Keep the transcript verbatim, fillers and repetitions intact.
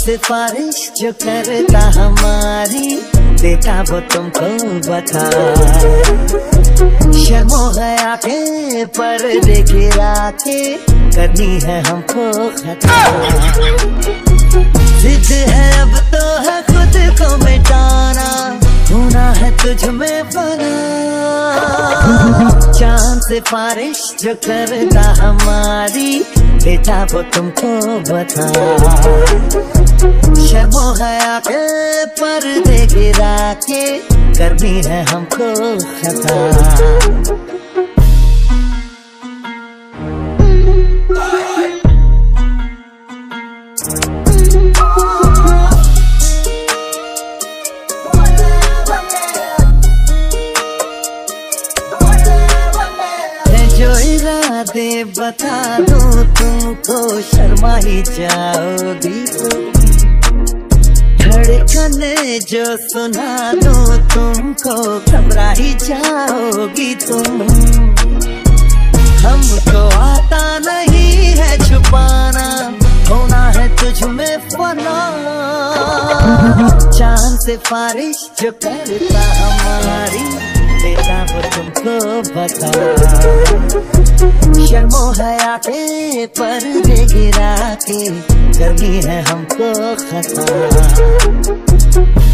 सिफारिश जो करता हमारी देता वो तुमको बता। शर्म हो गया के पर देखे राते करनी है हमको खता। जिद है अब तो है खुद को मिटाना, होना है तुझ में बना। चांद सिफारिश जो करता हमारी बेटा वो तुमको बता। शर्म हो गया के पर्दे गिरा के करनी है हमको खता। दे बता दूं तुमको शर्मा ही जाओगी, धड़कने जो सुना दूं तुमको घबरा ही जाओगी तुम। हमको आता नहीं है छुपाना, होना है तुझ में फना। चांद सिफारिश जो करता हमारी देता वो तुमको बता। शर्मो हया पे पर्दे गिरा के करनी है हमको खता।